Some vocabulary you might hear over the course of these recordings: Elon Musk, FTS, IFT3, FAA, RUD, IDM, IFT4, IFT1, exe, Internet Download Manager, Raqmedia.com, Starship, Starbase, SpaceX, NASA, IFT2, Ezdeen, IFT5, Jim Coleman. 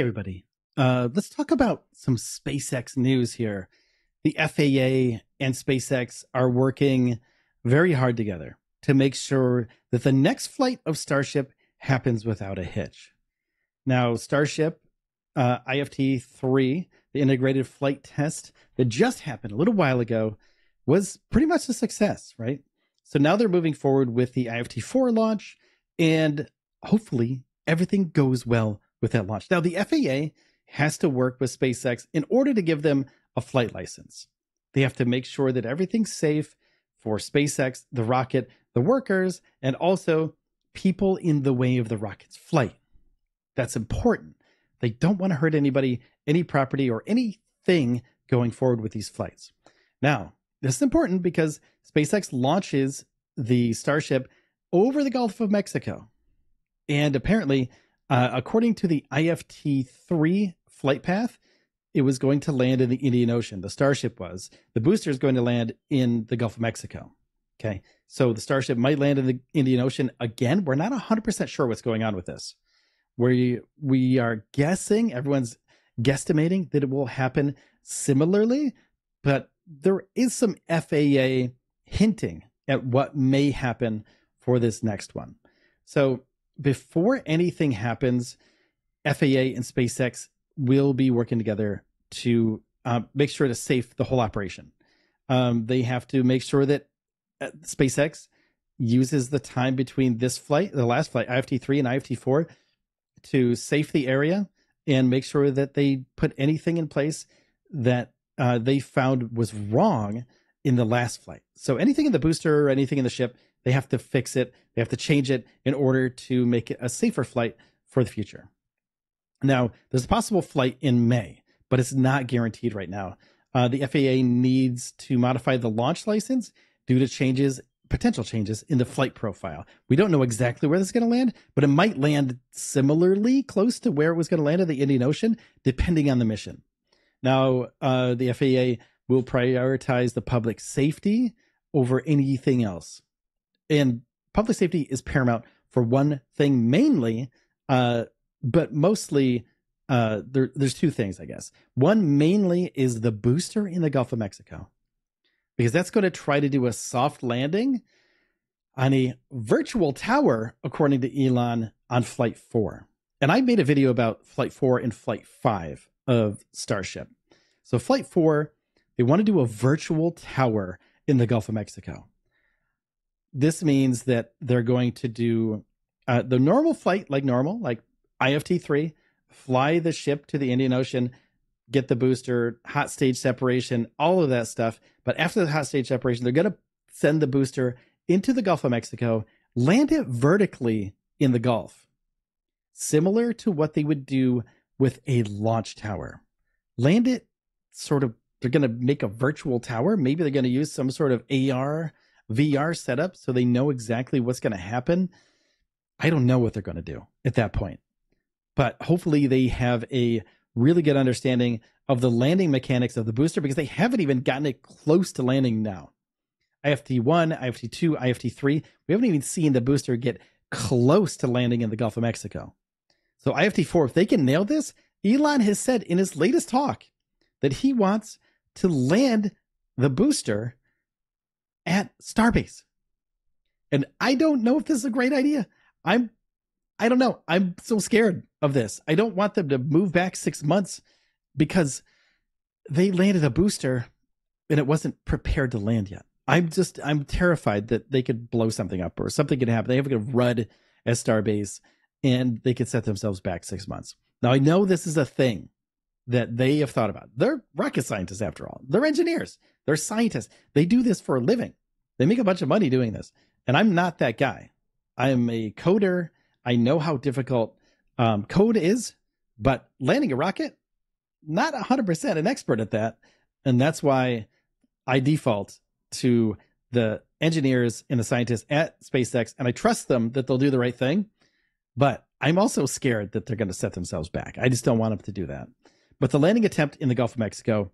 Hey, everybody. Let's talk about some SpaceX news here. The FAA and SpaceX are working very hard together to make sure that the next flight of Starship happens without a hitch. Now, Starship, IFT3, the integrated flight test that just happened a little while ago, was pretty much a success, right? So now they're moving forward with the IFT4 launch, and hopefully everything goes well with that launch. Now, the FAA has to work with SpaceX in order to give them a flight license. They have to make sure that everything's safe for SpaceX, the rocket, the workers, and also people in the way of the rocket's flight. That's important. They don't want to hurt anybody, any property, or anything going forward with these flights. Now, this is important because SpaceX launches the Starship over the Gulf of Mexico. And apparently, according to the IFT3 flight path, it was going to land in the Indian Ocean. The Starship was. The booster is going to land in the Gulf of Mexico. Okay, so the Starship might land in the Indian Ocean again. We're not 100% sure what's going on with this. We are guessing, everyone's guesstimating that it will happen similarly, but there is some FAA hinting at what may happen for this next one. So before anything happens, FAA and SpaceX will be working together to make sure to safe the whole operation. They have to make sure that SpaceX uses the time between this flight, the last flight, IFT3 and IFT4, to safe the area and make sure that they put anything in place that they found was wrong in the last flight. So anything in the booster or anything in the ship, they have to fix it. They have to change it in order to make it a safer flight for the future. Now, there's a possible flight in May, but it's not guaranteed right now. The FAA needs to modify the launch license due to changes, potential changes in the flight profile. We don't know exactly where this is going to land, but it might land similarly close to where it was going to land in the Indian Ocean, depending on the mission. Now, the FAA will prioritize the public safety over anything else. And public safety is paramount for one thing mainly, but mostly, there's two things, I guess. One mainly is the booster in the Gulf of Mexico, because that's going to try to do a soft landing on a virtual tower, according to Elon, on Flight 4. And I made a video about Flight 4 and Flight 5 of Starship. So Flight 4, they want to do a virtual tower in the Gulf of Mexico. This means that they're going to do the normal flight, like IFT3, fly the ship to the Indian Ocean, get the booster, hot stage separation, all of that stuff. But after the hot stage separation, they're going to send the booster into the Gulf of Mexico, land it vertically in the Gulf, similar to what they would do with a launch tower. Land it sort of, they're going to make a virtual tower. Maybe they're going to use some sort of AR, VR setup so they know exactly what's going to happen. I don't know what they're going to do at that point. But hopefully they have a really good understanding of the landing mechanics of the booster, because they haven't even gotten it close to landing now. IFT1, IFT2, IFT3, we haven't even seen the booster get close to landing in the Gulf of Mexico. So IFT4, if they can nail this, Elon has said in his latest talk that he wants to land the booster at Starbase. And I don't know if this is a great idea. I don't know. I'm so scared of this. I don't want them to move back 6 months because they landed a booster and it wasn't prepared to land yet. I'm terrified that they could blow something up or something could happen. They have a good run at Starbase and they could set themselves back 6 months. Now, I know this is a thing that they have thought about. They're rocket scientists, after all. They're engineers. They're scientists. They do this for a living. They make a bunch of money doing this. And I'm not that guy. I am a coder. I know how difficult code is, but landing a rocket, not 100% an expert at that. And that's why I default to the engineers and the scientists at SpaceX, and I trust them that they'll do the right thing. But I'm also scared that they're going to set themselves back. I just don't want them to do that. But the landing attempt in the Gulf of Mexico,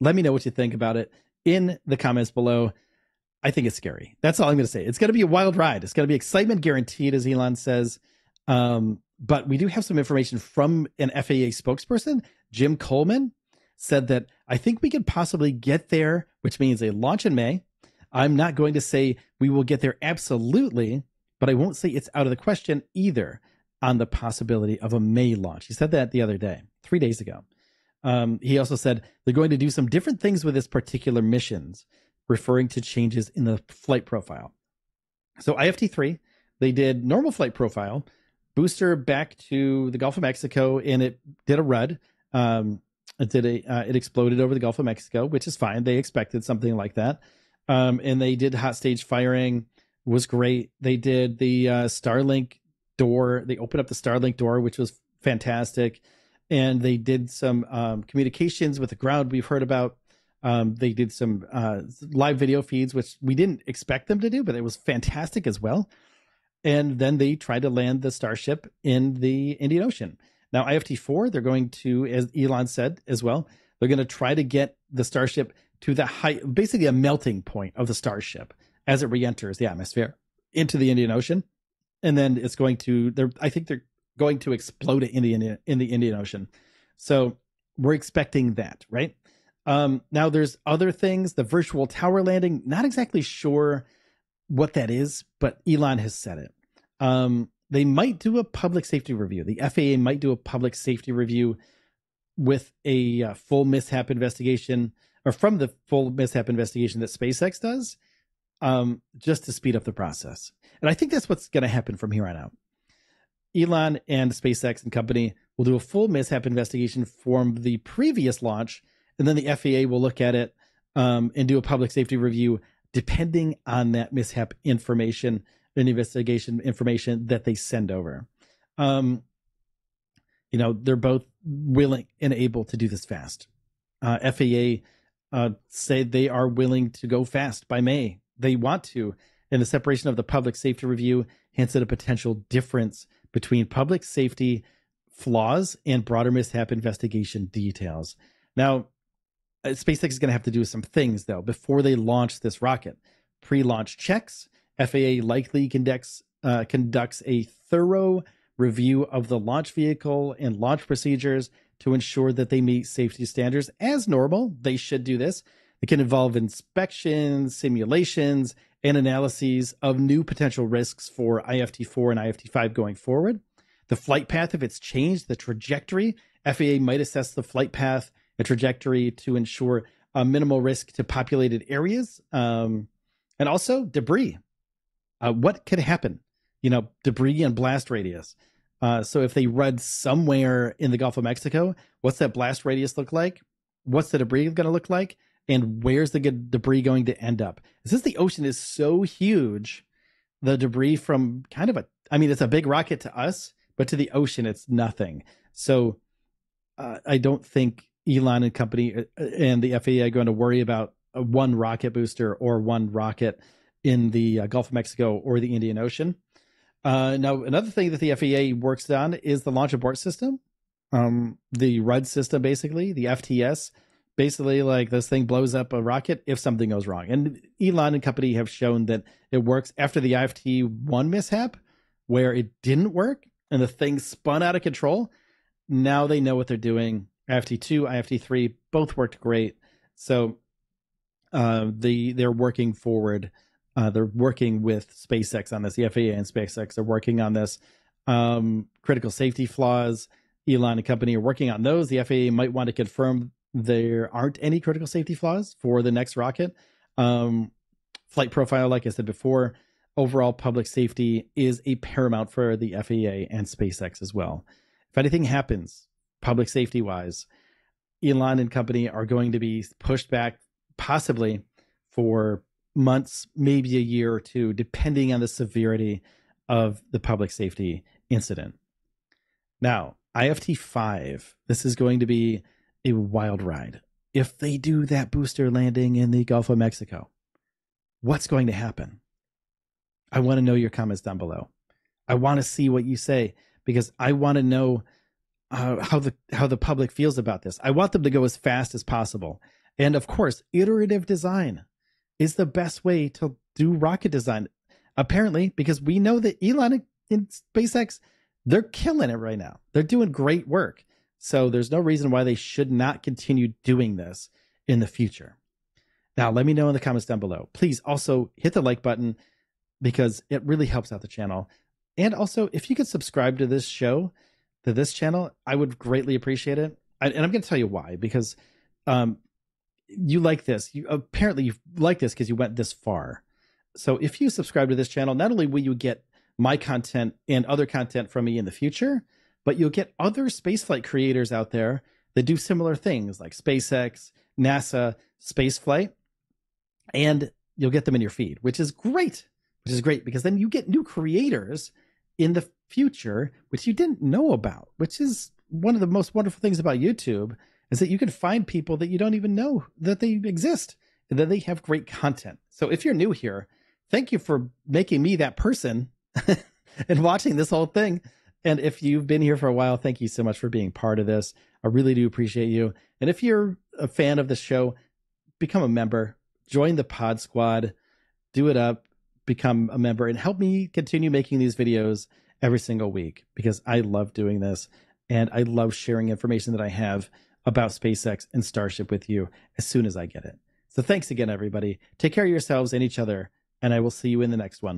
let me know what you think about it in the comments below. I think it's scary. That's all I'm going to say. It's going to be a wild ride. It's going to be excitement guaranteed, as Elon says. But we do have some information from an FAA spokesperson, Jim Coleman, said that I think we could possibly get there, which means a launch in May. I'm not going to say we will get there absolutely, but I won't say it's out of the question either on the possibility of a May launch. He said that the other day, 3 days ago. He also said they're going to do some different things with this particular missions, referring to changes in the flight profile. So IFT3, they did normal flight profile, booster back to the Gulf of Mexico, and it did a rud. It exploded over the Gulf of Mexico, which is fine. They expected something like that. And they did hot stage firing, was great. They did the Starlink door. They opened up the Starlink door, which was fantastic. And they did some communications with the ground we've heard about. They did some live video feeds, which we didn't expect them to do, but it was fantastic as well. And then they tried to land the Starship in the Indian Ocean. Now, IFT4, they're going to, as Elon said as well, they're going to try to get the Starship to the high, basically a melting point of the Starship as it reenters the atmosphere into the Indian Ocean. And then it's going to, I think they're going to explode it in the Indian Ocean. So we're expecting that, right? Now, there's other things. The virtual tower landing, not exactly sure what that is, but Elon has said it. They might do a public safety review. The FAA might do a public safety review with a full mishap investigation, or from the full mishap investigation that SpaceX does, just to speed up the process. And I think that's what's going to happen from here on out. Elon and SpaceX and company will do a full mishap investigation from the previous launch, and then the FAA will look at it and do a public safety review depending on that mishap information and investigation information that they send over. You know, they're both willing and able to do this fast. FAA said they are willing to go fast by May. They want to. And the separation of the public safety review hints at a potential difference between public safety flaws and broader mishap investigation details. Now, SpaceX is going to have to do some things, though, before they launch this rocket. Pre-launch checks. FAA likely conducts a thorough review of the launch vehicle and launch procedures to ensure that they meet safety standards as normal. They should do this. It can involve inspections, simulations, and analyses of new potential risks for IFT4 and IFT5 going forward. The flight path, if it's changed, the trajectory, FAA might assess the flight path and trajectory to ensure a minimal risk to populated areas, and also debris. What could happen? You know, debris and blast radius. So if they rud somewhere in the Gulf of Mexico, what's that blast radius look like? What's the debris going to look like? And where's the debris going to end up? Since the ocean is so huge, the debris from kind of a, I mean, it's a big rocket to us, but to the ocean, it's nothing. So I don't think Elon and company and the FAA are going to worry about one rocket booster or one rocket in the Gulf of Mexico or the Indian Ocean. Now, another thing that the FAA works on is the launch abort system, the RUD system, basically, the FTS. Basically, like, this thing blows up a rocket if something goes wrong. And Elon and company have shown that it works after the IFT1 mishap, where it didn't work and the thing spun out of control. Now they know what they're doing. IFT2, IFT3, both worked great. So they're working forward. They're working with SpaceX on this. The FAA and SpaceX are working on this. Critical safety flaws, Elon and company are working on those. The FAA might want to confirm there aren't any critical safety flaws for the next rocket. Flight profile, like I said before, overall public safety is a paramount for the FAA and SpaceX as well. If anything happens, public safety-wise, Elon and company are going to be pushed back possibly for months, maybe a year or two, depending on the severity of the public safety incident. Now, IFT5, this is going to be a wild ride. If they do that booster landing in the Gulf of Mexico, what's going to happen? I want to know your comments down below. I want to see what you say, because I want to know how the public feels about this. I want them to go as fast as possible. And of course, iterative design is the best way to do rocket design, apparently, because we know that Elon and SpaceX They're killing it right now. They're doing great work. So there's no reason why they should not continue doing this in the future. Now, let me know in the comments down below. Please also hit the like button because it really helps out the channel. And also, if you could subscribe to this show, to this channel, I would greatly appreciate it. And I'm going to tell you why, because you like this. Apparently, you like this because you went this far. So if you subscribe to this channel, not only will you get my content and other content from me in the future, but you'll get other spaceflight creators out there that do similar things like SpaceX, NASA, spaceflight, and you'll get them in your feed, which is great. Which is great because then you get new creators in the future, which you didn't know about, which is one of the most wonderful things about YouTube, is that you can find people that you don't even know that they exist and that they have great content. So if you're new here, thank you for making me that person and watching this whole thing. And if you've been here for a while, thank you so much for being part of this. I really do appreciate you. And if you're a fan of the show, become a member, join the Pod Squad, do it up, become a member, and help me continue making these videos every single week because I love doing this and I love sharing information that I have about SpaceX and Starship with you as soon as I get it. So thanks again, everybody. Take care of yourselves and each other, and I will see you in the next one.